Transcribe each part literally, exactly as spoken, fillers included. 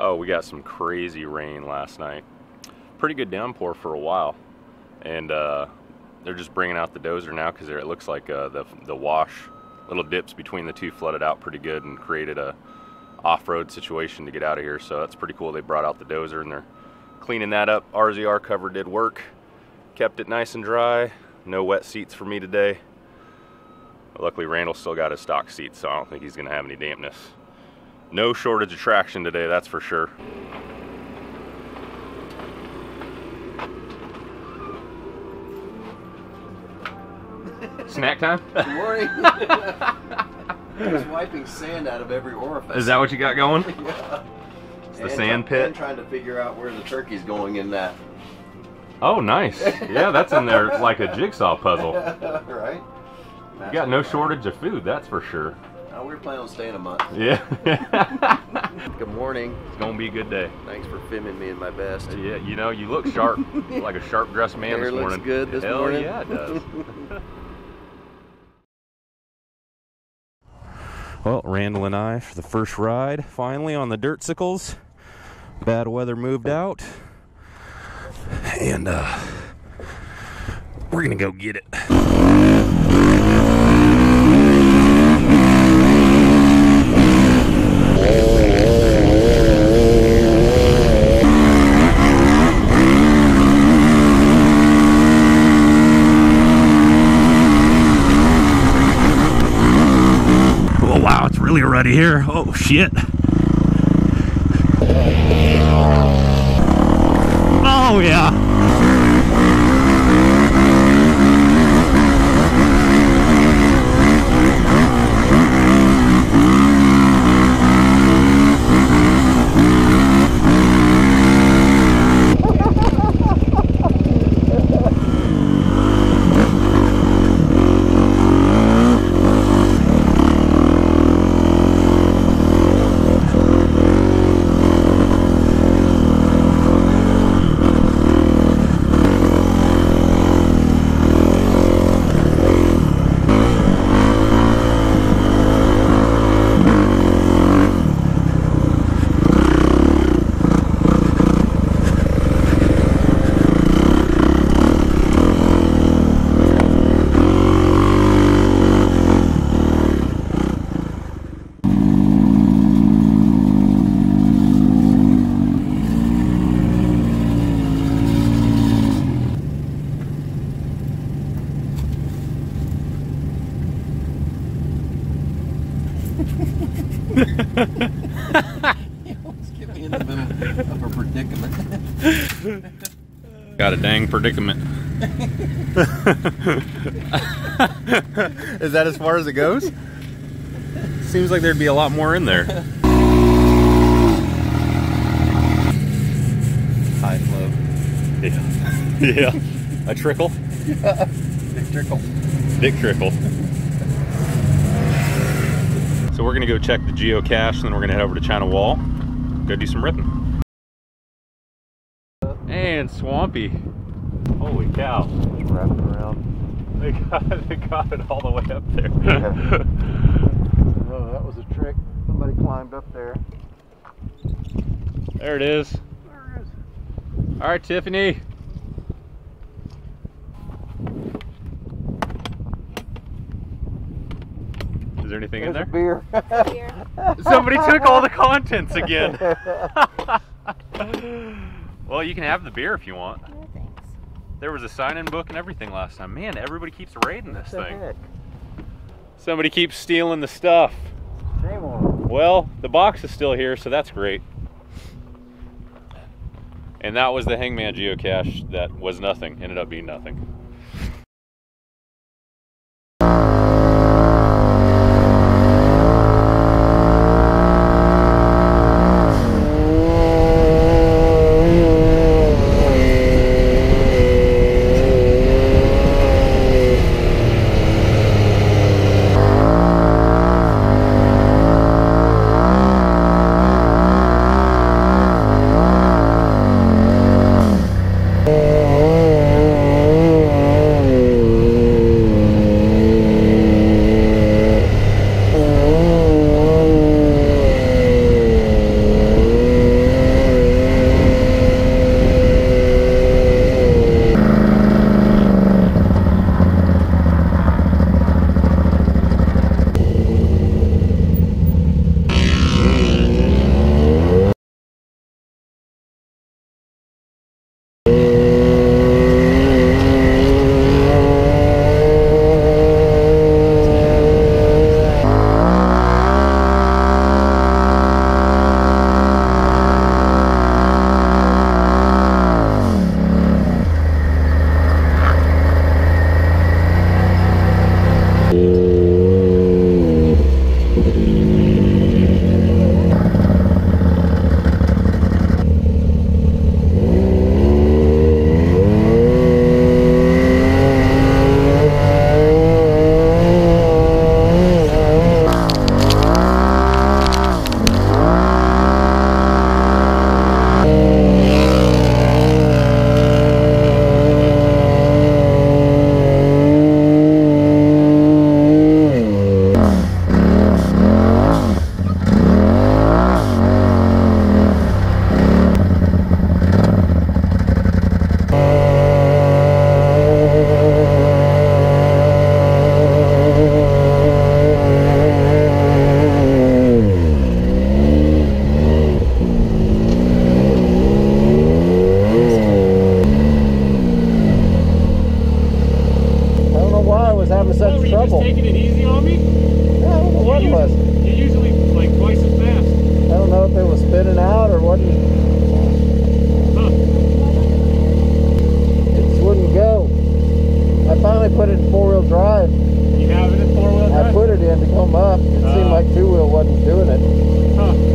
Oh, we got some crazy rain last night. Pretty good downpour for a while, and uh, they're just bringing out the dozer now because it looks like uh, the, the wash, little dips between the two flooded out pretty good and created a off-road situation to get out of here. So that's pretty cool. They brought out the dozer and they're cleaning that up. R Z R cover did work, kept it nice and dry. No wet seats for me today. Luckily Randall still got his stock seat, so I don't think he's gonna have any dampness. No shortage of traction today, that's for sure. Snack time? Good morning. I'm just wiping sand out of every orifice. Is that what you got going? Yeah. It's the and sand pit. I'm trying to figure out where the turkey's going in that. Oh, nice. Yeah, that's in there like a jigsaw puzzle. Right? That's you got no shortage of food, that's for sure. Uh, we were planning on staying a month. Yeah. Good morning. It's going to be a good day. Thanks for filming me in my best. Yeah, you know, you look sharp. Like a sharp-dressed man. Hair this morning. Looks good this Hell morning. Yeah, it does. Well, Randall and I, for the first ride, finally on the dirtsicles. Bad weather moved out. And, uh, we're going to go get it. Already here. Oh shit. Oh yeah. You always get me in the middle of a predicament. Got a dang predicament. Is that as far as it goes? Seems like there'd be a lot more in there. High flow. Yeah. Yeah. A trickle? Yeah. Dick trickle. Dick trickle. So we're going to go check the geocache, and then we're going to head over to China Wall, go do some ripping. And swampy. Holy cow. It's wrapping around. They got, they got it all the way up there. Yeah. Oh, that was a trick. Somebody climbed up there. There it is. There it is. All right, Tiffany. Is there anything There's in there? A beer. Somebody took all the contents again. Well, you can have the beer if you want. No thanks. There was a sign-in book and everything last time. Man, everybody keeps raiding this what thing. Heck? Somebody keeps stealing the stuff. Shame on them. Well, the box is still here, so that's great. And that was the Hangman geocache that was nothing, ended up being nothing. Oh. northwest. You usually like twice as fast. I don't know if it was spinning out or what. Huh. It just wouldn't go. I finally put it in four-wheel drive. You have it in four-wheel drive? I put it in to come up. It uh, seemed like two-wheel wasn't doing it. Huh.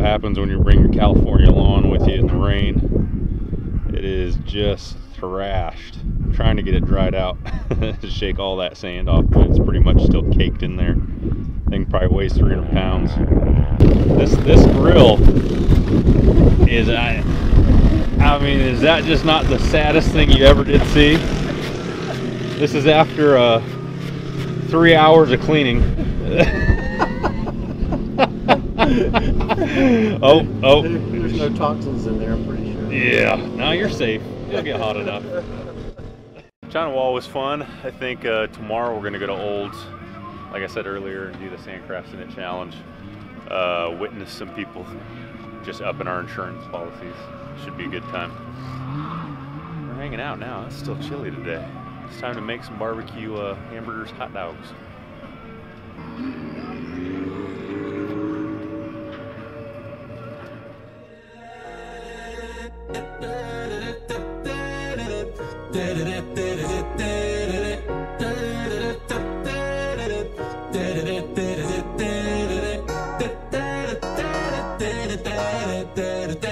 Happens when you bring your California lawn with you in the rain. It is just thrashed. I'm trying to get it dried out to shake all that sand off, but it's pretty much still caked in there. Thing probably weighs three hundred pounds. This this grill is I I mean, is that just not the saddest thing you ever did see? This is after uh, three hours of cleaning. oh, oh. There's no toxins in there, I'm pretty sure. Yeah, now you're safe. You'll get hot enough. China Wall was fun. I think uh, tomorrow we're going to go to Old's, like I said earlier, and do the Sandcrafts in It challenge. Uh, witness some people just upping our insurance policies. Should be a good time. We're hanging out now. It's still chilly today. It's time to make some barbecue uh, hamburgers, hot dogs. Da da da.